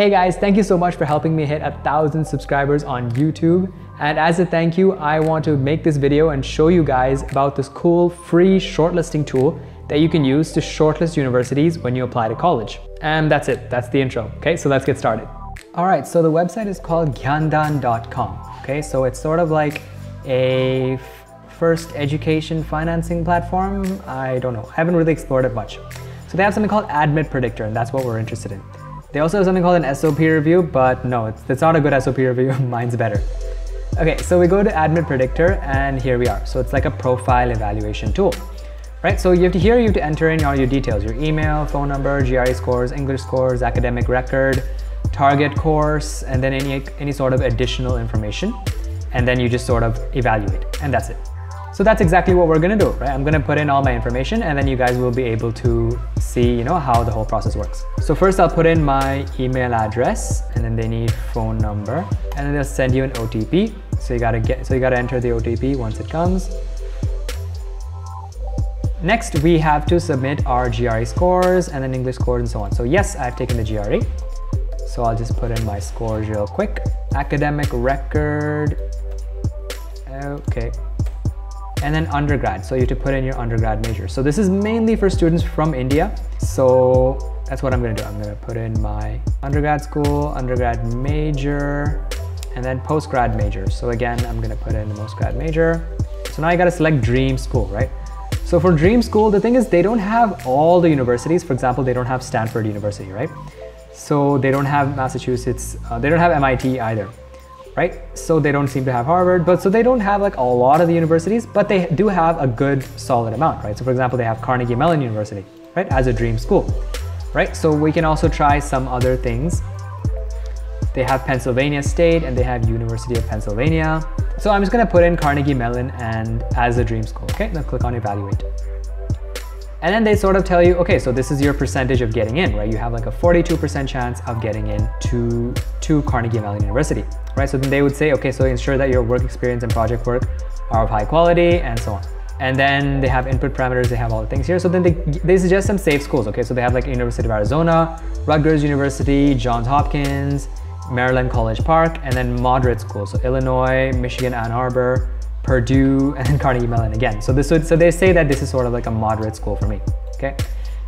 Hey guys, thank you so much for helping me hit 1,000 subscribers on YouTube. And as a thank you, I want to make this video and show you guys about this cool free shortlisting tool that you can use to shortlist universities when you apply to college. And that's it, that's the intro. Okay, so let's get started. All right, so the website is called Gyandhan.com. Okay, so it's sort of like a first education financing platform. I don't know, I haven't really explored it much. So they have something called Admit Predictor, and that's what we're interested in. They also have something called an SOP review, but no, it's not a good SOP review, mine's better. Okay, so we go to Admit Predictor, and here we are. So it's like a profile evaluation tool, right? So you have to enter in all your details, your email, phone number, GRE scores, English scores, academic record, target course, and then any sort of additional information. And then you just sort of evaluate, and that's it. So that's exactly what we're gonna do, right? I'm gonna put in all my information and then you guys will be able to see, you know, how the whole process works. So first I'll put in my email address and then they need phone number and then they'll send you an OTP. So you gotta enter the OTP once it comes. Next, we have to submit our GRE scores and then English scores and so on. So yes, I've taken the GRE. So I'll just put in my scores real quick. Academic record, okay. And then undergrad, so you have to put in your undergrad major. So this is mainly for students from India. So that's what I'm gonna do. I'm gonna put in my undergrad school, undergrad major, and then postgrad major. So again, I'm gonna put in the postgrad major. So now you gotta select dream school, right? So for dream school, the thing is they don't have all the universities. For example, they don't have Stanford University, right? So they don't have Massachusetts, they don't have MIT either, right? So they don't seem to have Harvard, but so they don't have like a lot of the universities, but they do have a good solid amount, right? So for example, they have Carnegie Mellon University, right? As a dream school, right? So we can also try some other things. They have Pennsylvania State and they have University of Pennsylvania. So I'm just gonna put in Carnegie Mellon and as a dream school, okay? Now click on evaluate. And then they sort of tell you, okay, so this is your percentage of getting in, right? You have like a 42% chance of getting in to Carnegie Mellon University, right? So then they would say, okay, so ensure that your work experience and project work are of high quality and so on. And then they have input parameters, they have all the things here. So then they suggest some safe schools, okay? So they have like University of Arizona, Rutgers University, Johns Hopkins, Maryland College Park, and then moderate schools. So Illinois, Michigan, Ann Arbor, Purdue, and Carnegie Mellon again. So they say that this is sort of like a moderate school for me, okay?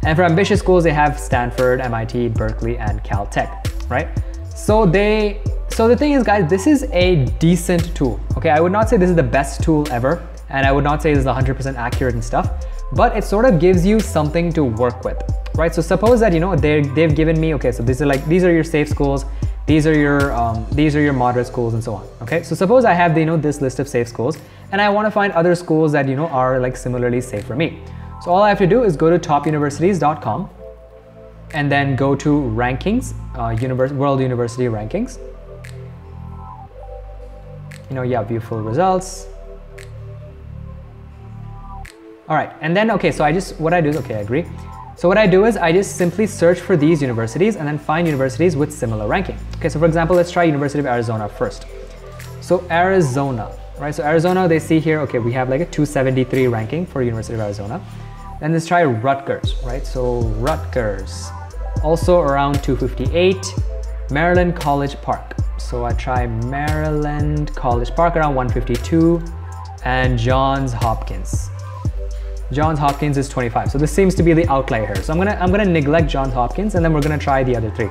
And for ambitious schools, they have Stanford, MIT, Berkeley, and Caltech, right? So the thing is, guys, this is a decent tool, okay? I would not say this is the best tool ever, and I would not say this is 100% accurate and stuff, but it sort of gives you something to work with, right? So suppose that, you know, they've given me, okay, so these are your safe schools, these are your moderate schools and so on, okay? So suppose I have, you know, this list of safe schools and I want to find other schools that, you know, are like similarly safe for me. So all I have to do is go to topuniversities.com and then go to rankings, world university rankings. You know, yeah, view full results. All right, and then, okay, so what I do is, I agree. So what I do is I just simply search for these universities and then find universities with similar ranking. Okay, so for example, let's try University of Arizona first. So Arizona, right? So Arizona, they see here, okay, we have like a 273 ranking for University of Arizona. Then let's try Rutgers, right? So Rutgers, also around 258, Maryland College Park. So I try Maryland College Park around 152 and Johns Hopkins. Johns Hopkins is 25. So this seems to be the outlier here. So I'm gonna neglect Johns Hopkins and then we're gonna try the other three.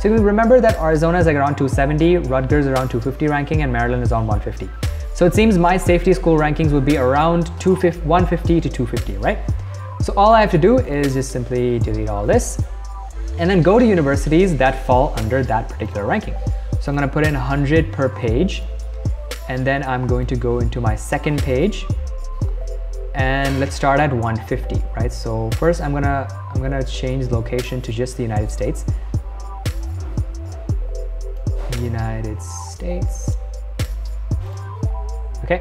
So remember that Arizona is like around 270, Rutgers around 250 ranking, and Maryland is on 150. So it seems my safety school rankings would be around 150 to 250, right? So all I have to do is just simply delete all this and then go to universities that fall under that particular ranking. So I'm gonna put in 100 per page and then I'm going to go into my second page and let's start at 150, right? So first I'm gonna change location to just the United States. Okay,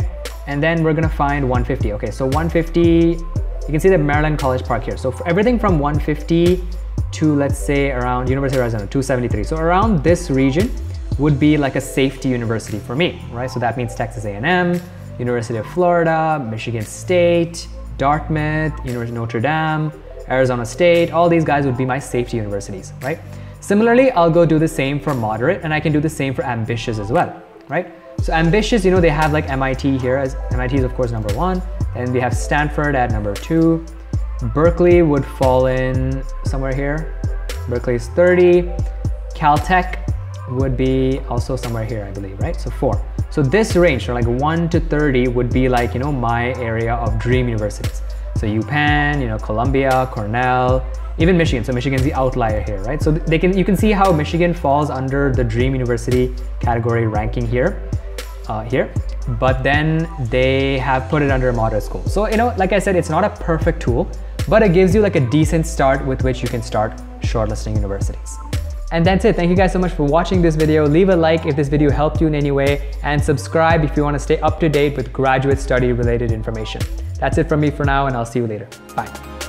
and then we're gonna find 150. Okay, so 150, you can see the Maryland College Park here. So for everything from 150 to, let's say, around University of Arizona, 273. So around this region would be like a safety university for me, right? So that means Texas A&M, University of Florida, Michigan State, Dartmouth, University of Notre Dame, Arizona State, all these guys would be my safety universities, right? Similarly, I'll go do the same for moderate, and I can do the same for ambitious as well, right? So ambitious, you know, they have like MIT here, as MIT is of course number one, and we have Stanford at number two. Berkeley would fall in somewhere here. Berkeley is 30. Caltech would be also somewhere here, I believe, right? So 4. So this range, or like 1 to 30, would be like, you know, my area of dream universities. So UPenn, you know, Columbia, Cornell, even Michigan. So Michigan's the outlier here, right? So they can, you can see how Michigan falls under the dream university category ranking here, but then they have put it under a moderate school. So, you know, like I said, it's not a perfect tool, but it gives you like a decent start with which you can start shortlisting universities. And that's it. Thank you guys so much for watching this video. Leave a like if this video helped you in any way, and subscribe if you want to stay up to date with graduate study related information. That's it from me for now, and I'll see you later. Bye.